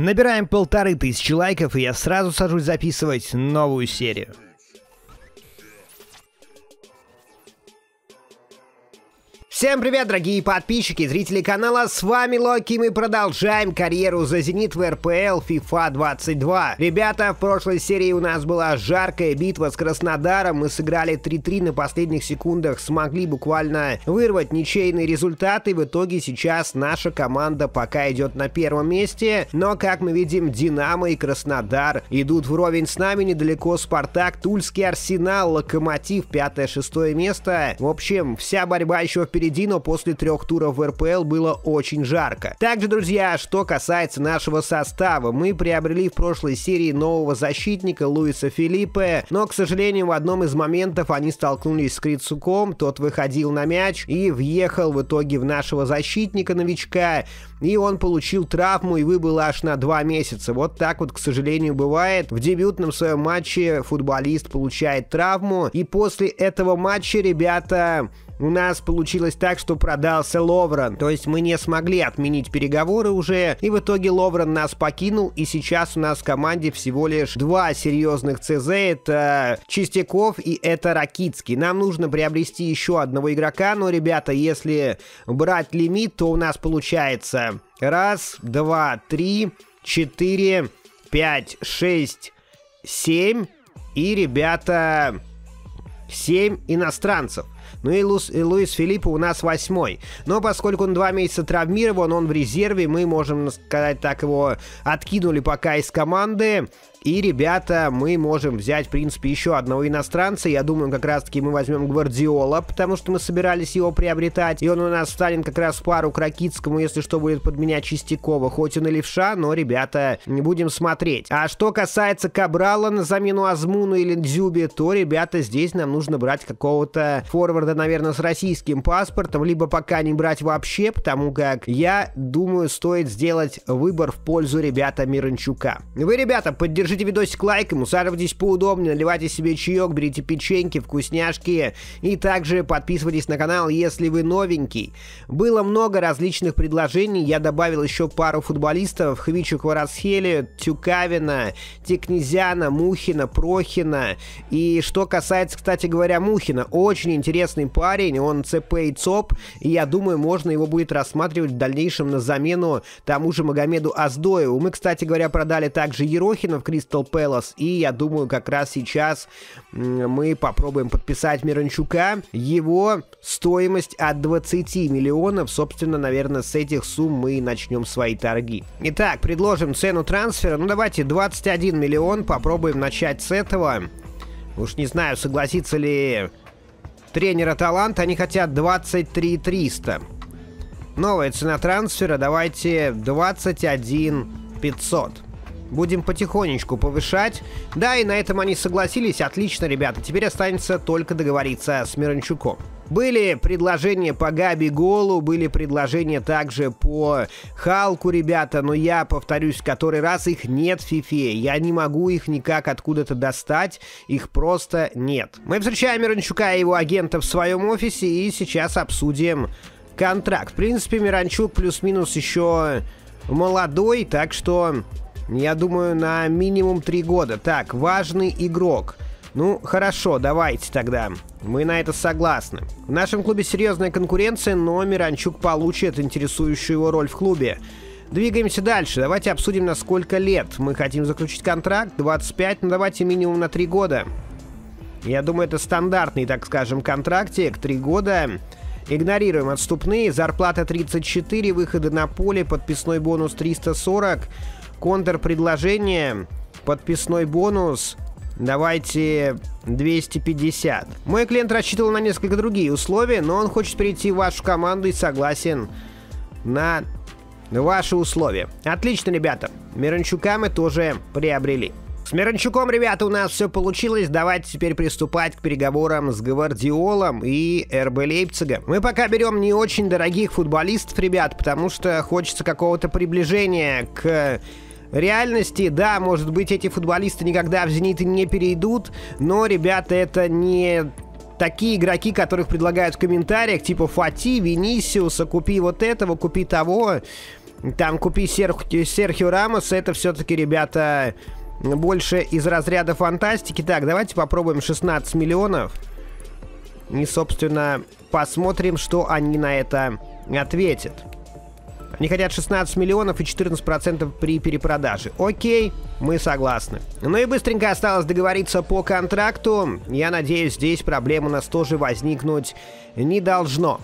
Набираем 1500 лайков, и я сразу сажусь записывать новую серию. Всем привет, дорогие подписчики и зрители канала, с вами Локи, и мы продолжаем карьеру за Зенит в РПЛ FIFA 22. Ребята, в прошлой серии у нас была жаркая битва с Краснодаром, мы сыграли 3-3 на последних секундах, смогли буквально вырвать ничейные результаты, в итоге сейчас наша команда пока идет на первом месте, но, как мы видим, Динамо и Краснодар идут вровень с нами, недалеко Спартак, Тульский Арсенал, Локомотив, 5-6 место, в общем, вся борьба еще впереди. Но после 3 туров в РПЛ было очень жарко. Также, друзья, что касается нашего состава, мы приобрели в прошлой серии нового защитника Луиса Филиппе, но, к сожалению, в одном из моментов они столкнулись с Крицуком, тот выходил на мяч и въехал в итоге в нашего защитника-новичка, и он получил травму и выбыл аж на 2 месяца. Вот так вот, к сожалению, бывает. В дебютном своем матче футболист получает травму, и после этого матча, ребята, у нас получилось так, что продался Ловрен, то есть мы не смогли отменить переговоры уже, и в итоге Ловрен нас покинул, и сейчас у нас в команде всего лишь 2 серьезных ЦЗ, это Чистяков и это Ракитский. Нам нужно приобрести еще одного игрока, но, ребята, если брать лимит, то у нас получается 1, 2, 3, 4, 5, 6, 7 и, ребята, 7 иностранцев. Ну и Луис Филиппе у нас 8-й. Но поскольку он 2 месяца травмирован, он в резерве, мы можем сказать так, его откинули пока из команды. И, ребята, мы можем взять, в принципе, еще одного иностранца. Я думаю, как раз-таки мы возьмем Гвардиола, потому что мы собирались его приобретать. И он у нас станет как раз в пару к Ракитскому, если что, будет подменять Чистякова. Хоть он и левша, но, ребята, будем смотреть. А что касается Кабрала на замену Азмуну или Дзюбе, то, ребята, здесь нам нужно брать какого-то форварда, наверное, с российским паспортом, либо пока не брать вообще, потому как, я думаю, стоит сделать выбор в пользу, ребята, Миранчука. Вы, ребята, поддержите видосик лайком, усаживайтесь поудобнее, наливайте себе чаек, берите печеньки, вкусняшки и также подписывайтесь на канал, если вы новенький. Было много различных предложений, я добавил еще пару футболистов: Хвичу, Кварасхели, Тюкавина, Текнезяна, Мухина, Прохина. И что касается, кстати говоря, Мухина, очень интересный парень, он ЦП и ЦОП, и я думаю, можно его будет рассматривать в дальнейшем на замену тому же Магомеду Аздоеву. Мы, кстати говоря, продали также Ерохина в Кристал Пэлас, и я думаю, как раз сейчас мы попробуем подписать Миранчука. Его стоимость от 20 миллионов, собственно, наверное, с этих сумм мы и начнем свои торги. Итак, предложим цену трансфера, ну давайте 21 миллион, попробуем начать с этого. Уж не знаю, согласится ли тренер Аталанта, они хотят 23 300. Новая цена трансфера, давайте 21 500. Будем потихонечку повышать. Да, и на этом они согласились. Отлично, ребята. Теперь останется только договориться с Миранчуком. Были предложения по Габи Голу, были предложения также по Халку, ребята, но я повторюсь, который раз, их нет в Фифе, я не могу их никак откуда-то достать, их просто нет. Мы встречаем Миранчука и его агента в своем офисе и сейчас обсудим контракт. В принципе, Миранчук плюс-минус еще молодой, так что я думаю, на минимум 3 года. Так, важный игрок. Ну, хорошо, давайте тогда. Мы на это согласны. В нашем клубе серьезная конкуренция, но Миранчук получит интересующую его роль в клубе. Двигаемся дальше. Давайте обсудим, на сколько лет мы хотим заключить контракт. 25, ну давайте минимум на 3 года. Я думаю, это стандартный, так скажем, контрактик. 3 года. Игнорируем отступные. Зарплата 34, выходы на поле, подписной бонус 340. Контрпредложение, подписной бонус, давайте 250. Мой клиент рассчитывал на несколько другие условия, но он хочет перейти в вашу команду и согласен на ваши условия. Отлично, ребята, Миранчука мы тоже приобрели. С Миранчуком, ребята, у нас все получилось. Давайте теперь приступать к переговорам с Гвардиолом и РБ Лейпцигом. Мы пока берем не очень дорогих футболистов, ребят, потому что хочется какого-то приближения к реальности. Да, может быть, эти футболисты никогда в «Зенит» не перейдут, но, ребята, это не такие игроки, которых предлагают в комментариях, типа Фати, Винисиуса, купи вот этого, купи того. там купи Серхио Рамоса, это все-таки, ребята, больше из разряда фантастики. Так, давайте попробуем 16 миллионов. И, собственно, посмотрим, что они на это ответят. Они хотят 16 миллионов и 14% при перепродаже. Окей, мы согласны. Ну и быстренько осталось договориться по контракту. Я надеюсь, здесь проблем у нас тоже возникнуть не должно.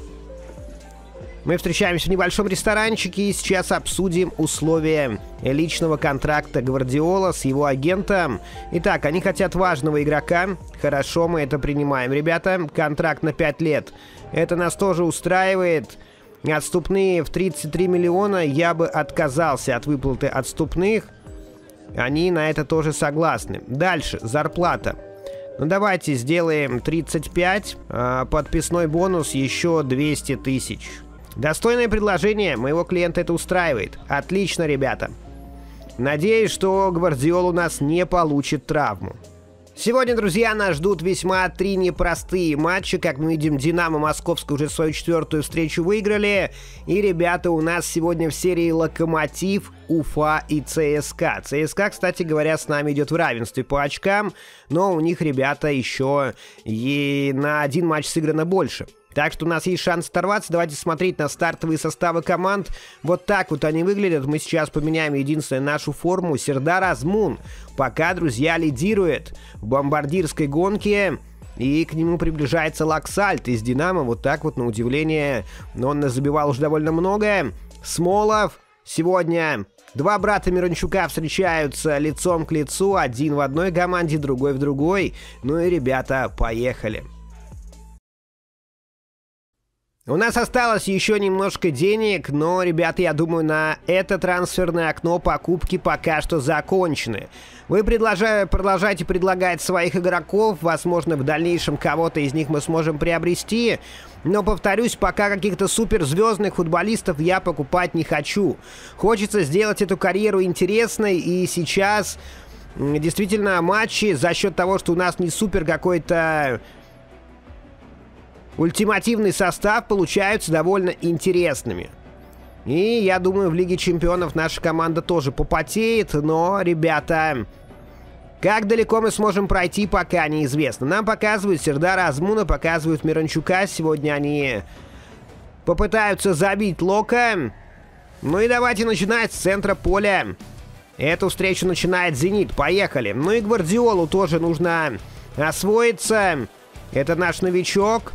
Мы встречаемся в небольшом ресторанчике и сейчас обсудим условия личного контракта Гвардиола с его агентом. Итак, они хотят важного игрока. Хорошо, мы это принимаем, ребята. Контракт на 5 лет. Это нас тоже устраивает. Отступные в 33 миллиона. Я бы отказался от выплаты отступных. Они на это тоже согласны. Дальше, зарплата. Ну давайте сделаем 35. Подписной бонус еще 200 тысяч. Достойное предложение, моего клиента это устраивает. Отлично, ребята. Надеюсь, что Гвардиол у нас не получит травму. Сегодня, друзья, нас ждут весьма три непростые матча. Как мы видим, Динамо Московская уже свою 4-ю встречу выиграли. И, ребята, у нас сегодня в серии Локомотив, Уфа и ЦСКА. ЦСКА, кстати говоря, с нами идет в равенстве по очкам. Но у них, ребята, еще и на один матч сыграно больше. Так что у нас есть шанс оторваться. Давайте смотреть на стартовые составы команд. Вот так вот они выглядят. Мы сейчас поменяем единственную нашу форму. Сердар Азмун пока, друзья, лидирует в бомбардирской гонке. И к нему приближается Лаксальт из Динамо. Вот так вот, на удивление, он забивал уже довольно много. Смолов сегодня... Два брата Миранчука встречаются лицом к лицу. Один в одной команде, другой в другой. Ну и, ребята, поехали. У нас осталось еще немножко денег, но, ребята, я думаю, на это трансферное окно покупки пока что закончены. Вы продолжайте предлагать своих игроков, возможно, в дальнейшем кого-то из них мы сможем приобрести. Но, повторюсь, пока каких-то суперзвездных футболистов я покупать не хочу. Хочется сделать эту карьеру интересной, и сейчас действительно матчи за счет того, что у нас не супер какой-то... ультимативный состав получаются довольно интересными. И я думаю, в Лиге Чемпионов наша команда тоже попотеет. Но, ребята, как далеко мы сможем пройти, пока неизвестно. Нам показывают Сердара Азмуна, показывают Миранчука. Сегодня они попытаются забить Лока. Ну и давайте начинать с центра поля. Эту встречу начинает Зенит. Поехали. Ну и Гвардиолу тоже нужно освоиться. Это наш новичок.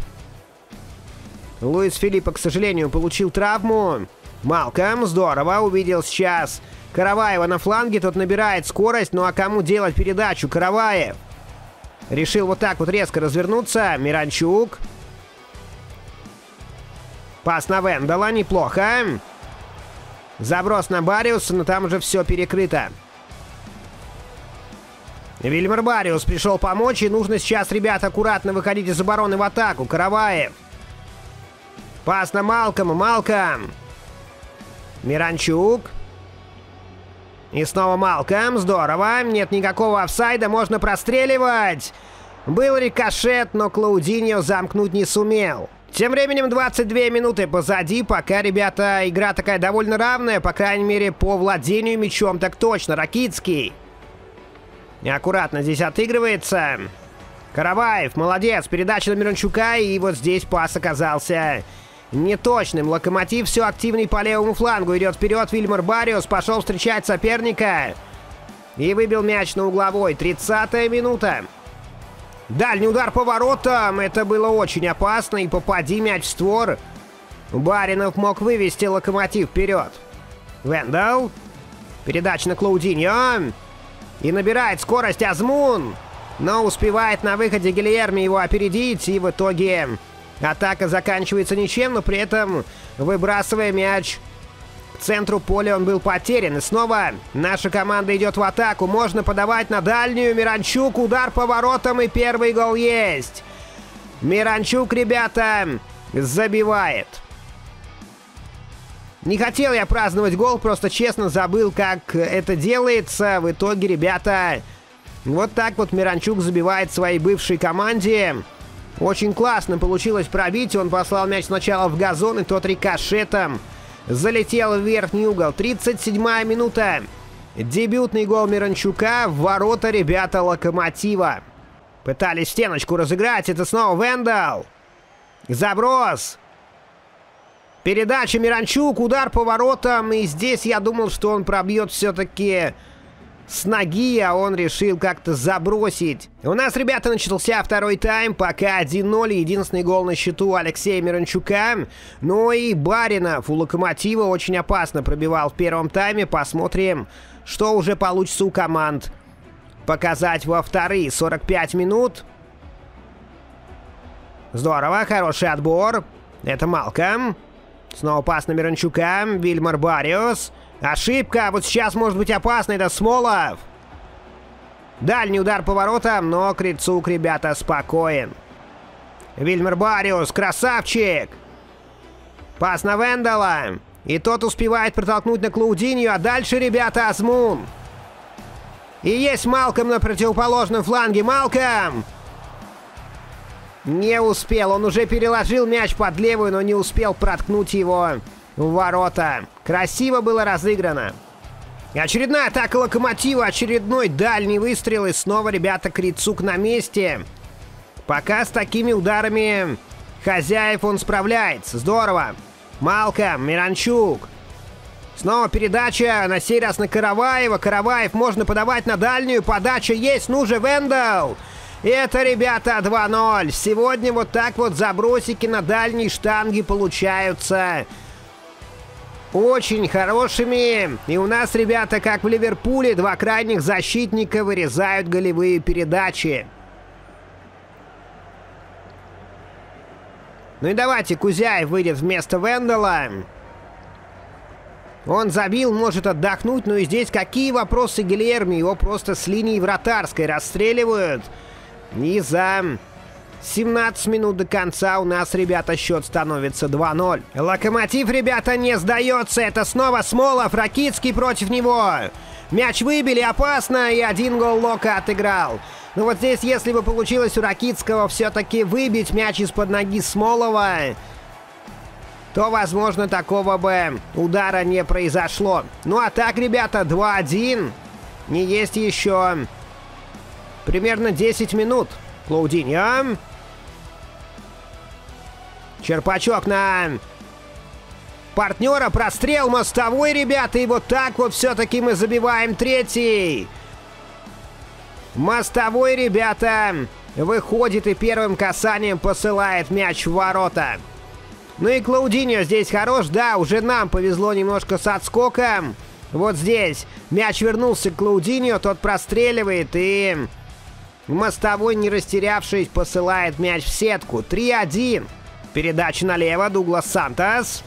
Луис Филиппе, к сожалению, получил травму. Малком, здорово, увидел сейчас Караваева на фланге. Тот набирает скорость, ну а кому делать передачу? Караваев решил вот так вот резко развернуться. Миранчук. Пас на Вендала, неплохо. Заброс на Барриоса, но там уже все перекрыто. Вильмар Барриос пришел помочь, и нужно сейчас, ребята, аккуратно выходить из обороны в атаку. Караваев. Пас на Малкома, Малком. Миранчук. И снова Малком, здорово. Нет никакого офсайда, можно простреливать. Был рикошет, но Клаудиньо замкнуть не сумел. Тем временем 22 минуты позади. Пока, ребята, игра такая довольно равная. По крайней мере, по владению мячом так точно. Ракитский. Аккуратно здесь отыгрывается. Караваев, молодец. Передача на Миранчука, и вот здесь пас оказался... неточным. Локомотив все активней по левому флангу. Идет вперед. Вильмар Барриос пошел встречать соперника. И выбил мяч на угловой. 30-я минута. Дальний удар по воротам. Это было очень опасно. И попади мяч в створ. Баринов мог вывести Локомотив вперед. Вендал. Передача на Клаудиньо. И набирает скорость Азмун. Но успевает на выходе Гильерми его опередить. И в итоге... атака заканчивается ничем, но при этом, выбрасывая мяч к центру поля, он был потерян. И снова наша команда идет в атаку. Можно подавать на дальнюю. Миранчук, удар по воротам, и первый гол есть. Миранчук, ребята, забивает. Не хотел я праздновать гол, просто честно забыл, как это делается. В итоге, ребята, вот так вот Миранчук забивает своей бывшей команде. Очень классно получилось пробить. Он послал мяч сначала в газон, и тот рикошетом залетел в верхний угол. 37-я минута. Дебютный гол Миранчука в ворота ребята Локомотива. Пытались стеночку разыграть. Это снова Вендал. Заброс. Передача Миранчук. Удар по воротам. И здесь я думал, что он пробьет все-таки с ноги, а он решил как-то забросить. У нас, ребята, начался второй тайм. Пока 1-0. Единственный гол на счету Алексея Миранчука. Ну и Баринов у Локомотива очень опасно пробивал в первом тайме. Посмотрим, что уже получится у команд показать во вторые 45 минут. Здорово. Хороший отбор. Это Малком. Снова пас на Миранчука. Вильмар Барриос. Ошибка. Вот сейчас может быть опасно. Это Смолов. Дальний удар по воротам, но Крицук, ребята, спокоен. Вильмар Барриос. Красавчик. Пас на Вендала. И тот успевает протолкнуть на Клаудиньо. А дальше, ребята, Азмун. И есть Малком на противоположном фланге. Малком. Не успел. Он уже переложил мяч под левую, но не успел проткнуть его в ворота. Красиво было разыграно. Очередная атака Локомотива. Очередной дальний выстрел. И снова, ребята, Крицук на месте. Пока с такими ударами хозяев он справляется. Здорово. Малком, Миранчук. Снова передача. На сей раз на Караваева. Караваев можно подавать на дальнюю. Подача есть. Ну же, Вендал. Это, ребята, 2-0. Сегодня вот так вот забросики на дальние штанги получаются очень хорошими. И у нас, ребята, как в Ливерпуле, два крайних защитника вырезают голевые передачи. Ну и давайте Кузяев выйдет вместо Вендала. Он забил, может отдохнуть. Ну и здесь какие вопросы Гильерми? Его просто с линии вратарской расстреливают. И за 17 минут до конца у нас, ребята, счет становится 2-0. Локомотив, ребята, не сдается. Это снова Смолов, Ракитский против него. Мяч выбили, опасно, и один гол Лока отыграл. Ну вот здесь, если бы получилось у Ракитского все-таки выбить мяч из-под ноги Смолова, то, возможно, такого бы удара не произошло. Ну а так, ребята, 2-1. Не есть еще примерно 10 минут. Клаудиньо. Черпачок на партнера. Прострел Мостовой, ребята. И вот так вот все-таки мы забиваем третий. Мостовой, ребята, выходит и первым касанием посылает мяч в ворота. Ну и Клаудиньо здесь хорош. Да, уже нам повезло немножко с отскоком. Вот здесь мяч вернулся к Клаудиньо. Тот простреливает и... Мостовой, не растерявшись, посылает мяч в сетку. 3-1. Передача налево. Дуглас Сантос.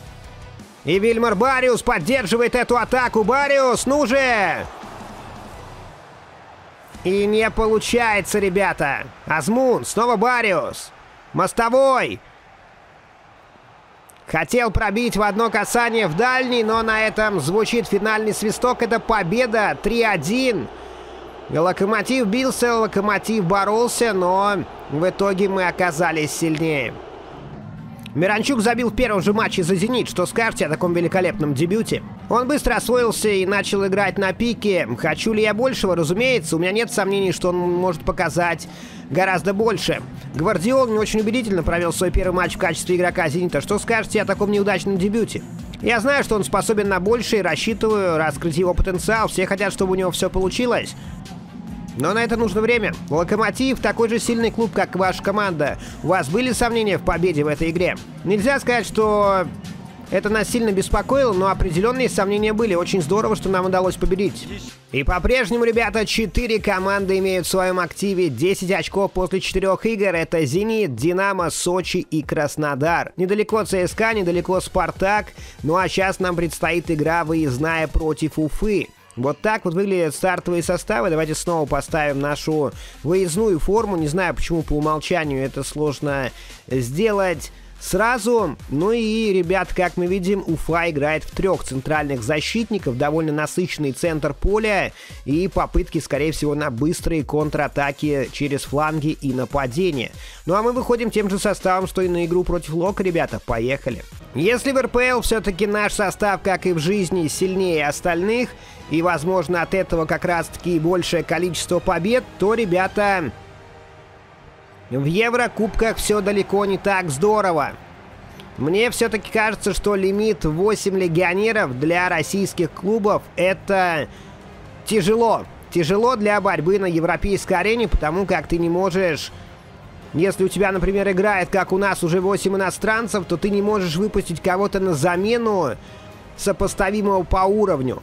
И Вильмар Барриос поддерживает эту атаку. Барриос, ну же! И не получается, ребята. Азмун. Снова Барриос. Мостовой. Хотел пробить в одно касание в дальний, но на этом звучит финальный свисток. Это победа. 3-1. Локомотив бился, Локомотив боролся, но в итоге мы оказались сильнее. Миранчук забил в первом же матче за «Зенит». Что скажете о таком великолепном дебюте? Он быстро освоился и начал играть на пике. Хочу ли я большего? Разумеется, у меня нет сомнений, что он может показать гораздо больше. Гвардиол не очень убедительно провел свой первый матч в качестве игрока «Зенита». Что скажете о таком неудачном дебюте? Я знаю, что он способен на больше и рассчитываю раскрыть его потенциал. Все хотят, чтобы у него все получилось. Но на это нужно время. Локомотив такой же сильный клуб, как ваша команда. У вас были сомнения в победе в этой игре? Нельзя сказать, что это нас сильно беспокоило, но определенные сомнения были. Очень здорово, что нам удалось победить. И по-прежнему, ребята, 4 команды имеют в своем активе 10 очков после 4 игр. Это «Зенит», «Динамо», «Сочи» и «Краснодар». Недалеко ЦСКА, недалеко «Спартак». Ну а сейчас нам предстоит игра выездная против Уфы. Вот так вот выглядят стартовые составы. Давайте снова поставим нашу выездную форму. Не знаю, почему по умолчанию это сложно сделать. сразу. Ну и, ребят, как мы видим, Уфа играет в трех центральных защитников, довольно насыщенный центр поля и попытки, скорее всего, на быстрые контратаки через фланги и нападение. Ну а мы выходим тем же составом, что и на игру против Лока, ребята, поехали. Если в РПЛ все-таки наш состав, как и в жизни, сильнее остальных, и, возможно, от этого как раз-таки большее количество побед, то, ребята, в Еврокубках все далеко не так здорово. Мне все-таки кажется, что лимит 8 легионеров для российских клубов – это тяжело. Тяжело для борьбы на европейской арене, потому как ты не можешь... Если у тебя, например, играет, как у нас, уже 8 иностранцев, то ты не можешь выпустить кого-то на замену сопоставимого по уровню.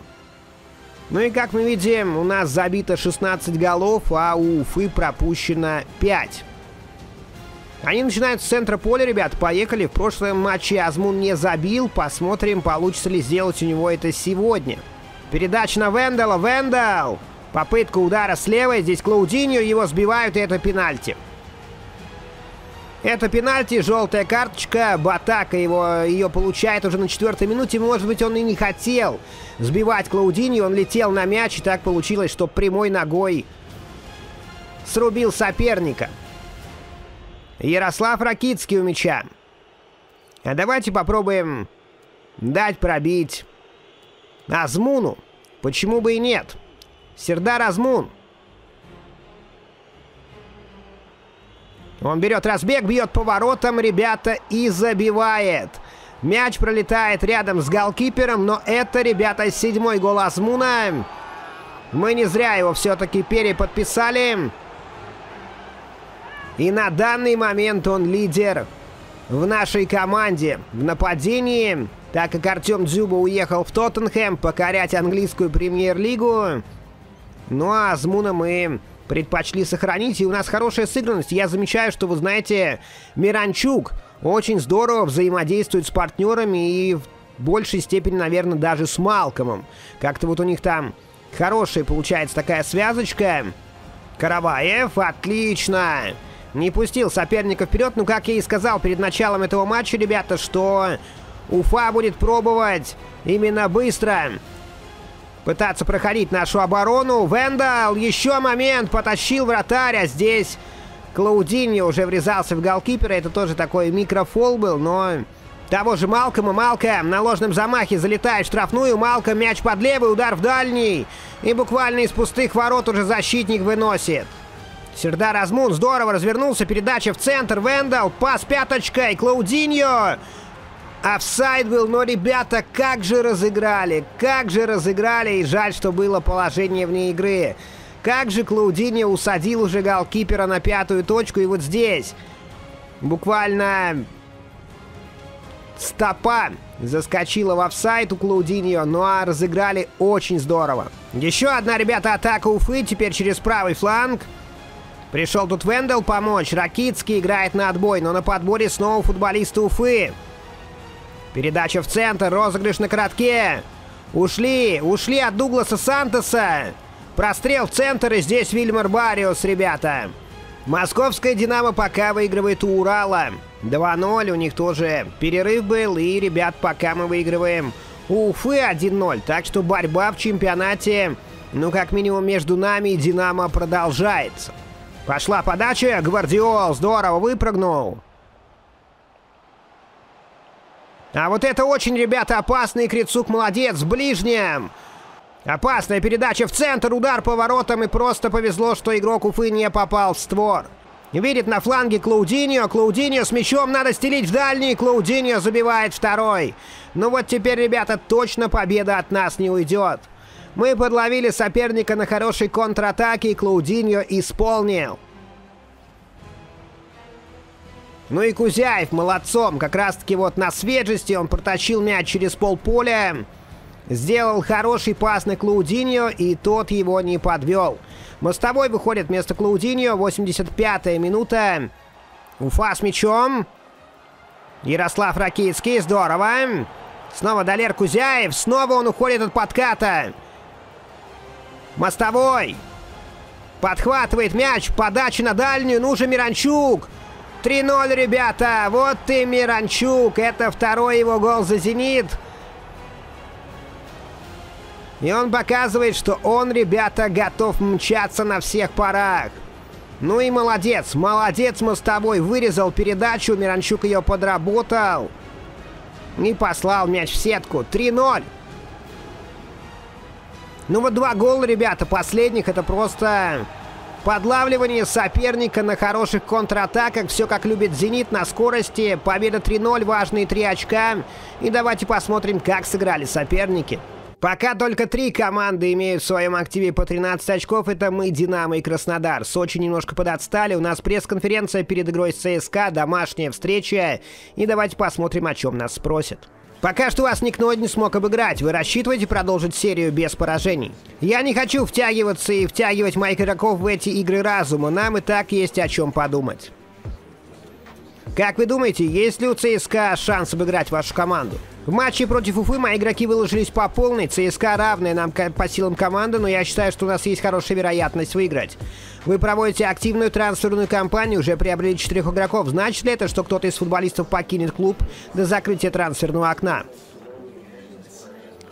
Ну и как мы видим, у нас забито 16 голов, а у Уфы пропущено 5. Они начинают с центра поля, ребят, поехали. В прошлом матче Азмун не забил, посмотрим, получится ли сделать у него это сегодня. Передача на Вендала, Вендал! Попытка удара слева, здесь Клаудиньо, его сбивают, и это пенальти. Это пенальти, желтая карточка, Батака ее получает уже на 4-й минуте, может быть, он и не хотел сбивать Клаудиньо, он летел на мяч, и так получилось, что прямой ногой срубил соперника. Ярослав Ракитский у мяча. А давайте попробуем дать пробить Азмуну, почему бы и нет. Сердар Азмун. Он берет разбег, бьет по воротам, ребята, и забивает. Мяч пролетает рядом с голкипером, но это, ребята, 7-й гол Азмуна. Мы не зря его все-таки переподписали. И на данный момент он лидер в нашей команде в нападении, так как Артем Дзюба уехал в Тоттенхэм покорять английскую премьер-лигу. Ну а Азмуна мы... предпочли сохранить, и у нас хорошая сыгранность. Я замечаю, что, вы знаете, Миранчук очень здорово взаимодействует с партнерами и в большей степени, наверное, даже с Малкомом. Как-то вот у них там хорошая получается такая связочка. Караваев, отлично! Не пустил соперника вперед. Ну, как я и сказал перед началом этого матча, ребята, что Уфа будет пробовать именно быстро пытаться проходить нашу оборону. Вендал, еще момент, потащил вратарь, а здесь Клаудиньо уже врезался в голкипера. Это тоже такой микрофол был, но того же Малкома. Малком на ложном замахе залетает в штрафную. Малком, мяч под левый, удар в дальний. И буквально из пустых ворот уже защитник выносит. Сердар Азмун здорово развернулся, передача в центр. Вендал, пас пяточкой, Клаудиньо. Офсайд был, но, ребята, как же разыграли, и жаль, что было положение вне игры. Как же Клаудиньо усадил уже голкипера на 5-ю точку, и вот здесь буквально стопа заскочила в офсайд у Клаудиньо, ну а разыграли очень здорово. Еще одна, ребята, атака Уфы, теперь через правый фланг. Пришел тут Вендел помочь, Ракитский играет на отбой, но на подборе снова футболисты Уфы. Передача в центр, розыгрыш на коротке. Ушли от Дугласа Сантоса. Прострел в центр, и здесь Барриос, ребята. Московская «Динамо» пока выигрывает у Урала. 2-0, у них тоже перерыв был, и, ребят, пока мы выигрываем у Уфы 1-0. Так что борьба в чемпионате, ну, как минимум, между нами и «Динамо» продолжается. Пошла подача, Гвардиол здорово выпрыгнул. А вот это очень, ребята, опасный. Крицук молодец в ближнем. Опасная передача в центр, удар по воротам, и просто повезло, что игрок Уфы не попал в створ. Видит на фланге Клаудиньо. Клаудиньо с мячом, надо стелить в дальний. Клаудиньо забивает второй. Ну вот теперь, ребята, точно победа от нас не уйдет. Мы подловили соперника на хорошей контратаке, и Клаудиньо исполнил. Ну и Кузяев молодцом, как раз-таки вот на свежести он протащил мяч через полполя, сделал хороший пас на Клаудиньо, и тот его не подвел. Мостовой выходит вместо Клаудиньо, 85-я минута. Уфа с мячом. Ярослав Ракитский, здорово. Снова Далер Кузяев, снова он уходит от подката. Мостовой подхватывает мяч, подача на дальнюю, ну же Миранчук. 3-0, ребята. Вот ты, Миранчук. Это второй его гол за «Зенит». И он показывает, что он, ребята, готов мчаться на всех парах. Ну и молодец. Молодец, Мостовой. Вырезал передачу. Миранчук ее подработал. И послал мяч в сетку. 3-0. Ну вот два гола, ребята, последних. Это просто подлавливание соперника на хороших контратаках. Все как любит «Зенит», на скорости. Победа 3-0, важные 3 очка. И давайте посмотрим, как сыграли соперники. Пока только 3 команды имеют в своем активе по 13 очков. Это мы, Динамо и Краснодар. Сочи немножко подотстали. У нас пресс-конференция перед игрой с ЦСКА, домашняя встреча. И давайте посмотрим, о чем нас спросят. Пока что вас никто не смог обыграть. Вы рассчитываете продолжить серию без поражений? Я не хочу втягиваться и втягивать моих игроков в эти игры разума. Нам и так есть о чем подумать. Как вы думаете, есть ли у ЦСКА шанс обыграть вашу команду? В матче против Уфы мои игроки выложились по полной. ЦСКА равная нам по силам команда, но я считаю, что у нас есть хорошая вероятность выиграть. Вы проводите активную трансферную кампанию, уже приобрели 4 игроков. Значит ли это, что кто-то из футболистов покинет клуб до закрытия трансферного окна?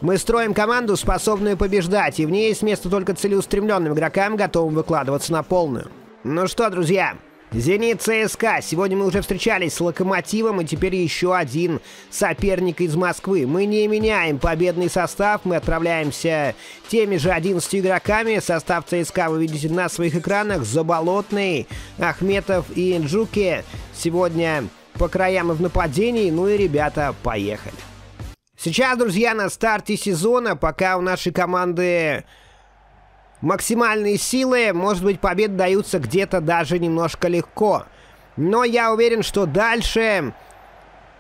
Мы строим команду, способную побеждать, и в ней есть место только целеустремленным игрокам, готовым выкладываться на полную. Ну что, друзья... «Зенит» ЦСКА. Сегодня мы уже встречались с «Локомотивом», и теперь еще один соперник из Москвы. Мы не меняем победный состав, мы отправляемся теми же 11 игроками. Состав ЦСКА вы видите на своих экранах. Заболотный, Ахметов и Инджуки сегодня по краям и в нападении. Ну и, ребята, поехали. Сейчас, друзья, на старте сезона, пока у нашей команды... максимальные силы, может быть, победы даются где-то даже немножко легко. Но я уверен, что дальше,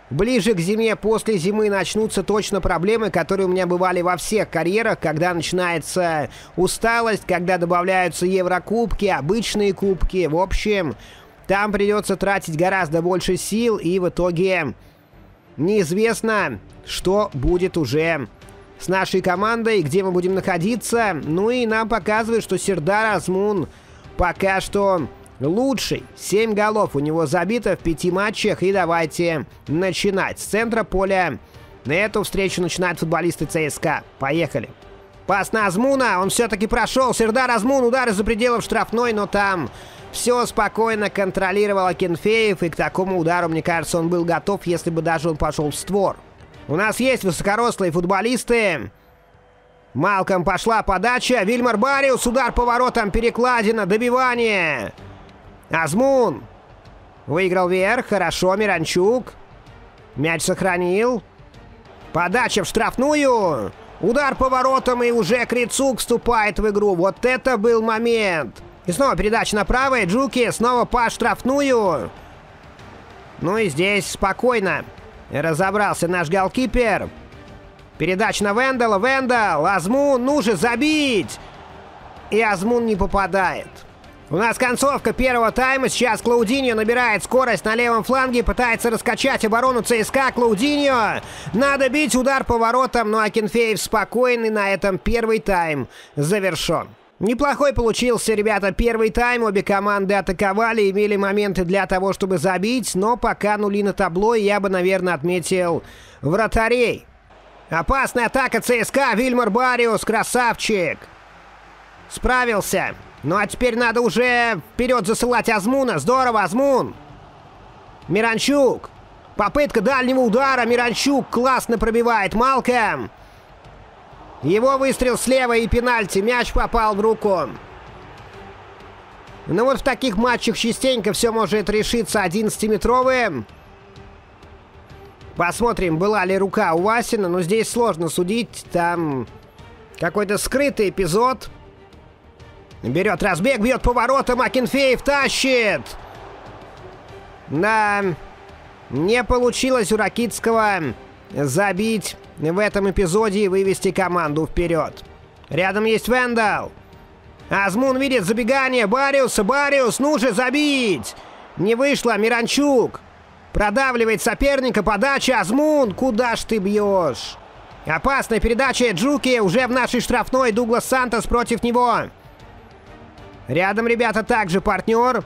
ближе к зиме, после зимы начнутся точно проблемы, которые у меня бывали во всех карьерах, когда начинается усталость, когда добавляются еврокубки, обычные кубки. В общем, там придется тратить гораздо больше сил, и в итоге неизвестно, что будет уже с нашей командой, где мы будем находиться. Ну и нам показывают, что Сердар Азмун пока что лучший. 7 голов у него забито в 5 матчах. И давайте начинать. С центра поля на эту встречу начинают футболисты ЦСКА. Поехали. Пас на Азмуна. Он все-таки прошел. Сердар Азмун. Удар из-за пределов штрафной, но там все спокойно контролировал Акинфеев. И к такому удару, мне кажется, он был готов, если бы даже он пошел в створ. У нас есть высокорослые футболисты. Малком пошла подача. Вильмар Барриос. Удар поворотом. Перекладина. Добивание. Азмун. Выиграл вверх. Хорошо. Миранчук. Мяч сохранил. Подача в штрафную. Удар поворотом. И уже Крицук вступает в игру. Вот это был момент. И снова передача направо. Джуки. Снова по штрафную. Ну и здесь спокойно разобрался наш голкипер. Передача на Вендала. Вендал. Азмун. Ну же, забить! И Азмун не попадает. У нас концовка первого тайма. Сейчас Клаудиньо набирает скорость на левом фланге. Пытается раскачать оборону ЦСКА. Клаудиньо. Надо бить, удар поворотом. Но Акинфеев спокойный. На этом первый тайм завершен. Неплохой получился, ребята, первый тайм. Обе команды атаковали, имели моменты для того, чтобы забить. Но пока нули на табло, и я бы, наверное, отметил вратарей. Опасная атака ЦСКА. Вильмар Барриос, красавчик. Справился. Ну а теперь надо уже вперед засылать Азмуна. Здорово, Азмун. Миранчук. Попытка дальнего удара. Миранчук классно пробивает. Малком. Его выстрел слева и пенальти. Мяч попал в руку. Ну вот в таких матчах частенько все может решиться 11-метровым. Посмотрим, была ли рука у Васина. Но здесь сложно судить. Там какой-то скрытый эпизод. Берет разбег, бьет поворотом. Акинфеев тащит. Да, не получилось у Ракитского забить в этом эпизоде и вывести команду вперед. Рядом есть Вендал. Азмун видит забегание Барриуса. Барриус, ну же, забить! Не вышло. Миранчук продавливает соперника. Подача. Азмун, куда ж ты бьешь? Опасная передача. Джуки уже в нашей штрафной. Дуглас Сантос против него. Рядом, ребята, также партнер.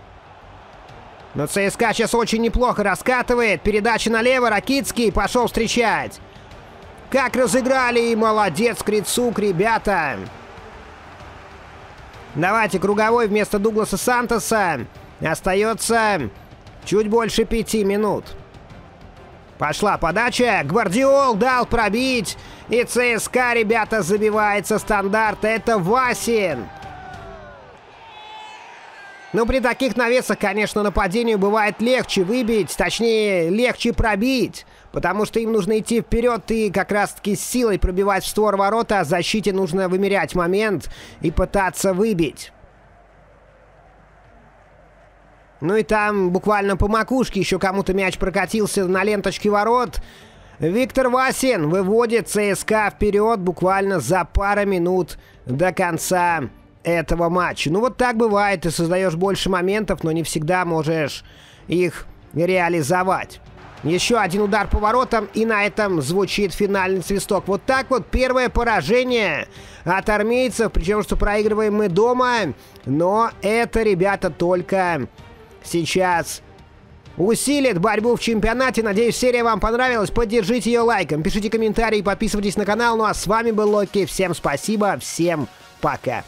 Но ЦСКА сейчас очень неплохо раскатывает. Передача налево. Ракитский пошел встречать. Как разыграли. И молодец Крицук, ребята. Давайте круговой вместо Дугласа Сантоса. Остается чуть больше 5 минут. Пошла подача. Гвардиол дал пробить. И ЦСКА, ребята, забивается стандарт. Это Васин. Ну, при таких навесах, конечно, нападению бывает легче выбить, точнее, легче пробить, потому что им нужно идти вперед и как раз-таки с силой пробивать в створ ворота, а защите нужно вымерять момент и пытаться выбить. Ну и там буквально по макушке еще кому-то мяч прокатился на ленточке ворот. Виктор Васин выводит ЦСКА вперед буквально за пару минут до конца этого матча. Ну вот так бывает, ты создаешь больше моментов, но не всегда можешь их реализовать. Еще один удар по воротам, и на этом звучит финальный свисток. Вот так вот первое поражение от армейцев, причем что проигрываем мы дома, но это, ребята, только сейчас усилит борьбу в чемпионате. Надеюсь, серия вам понравилась. Поддержите ее лайком, пишите комментарии, подписывайтесь на канал. Ну а с вами был Локи, всем спасибо, всем пока.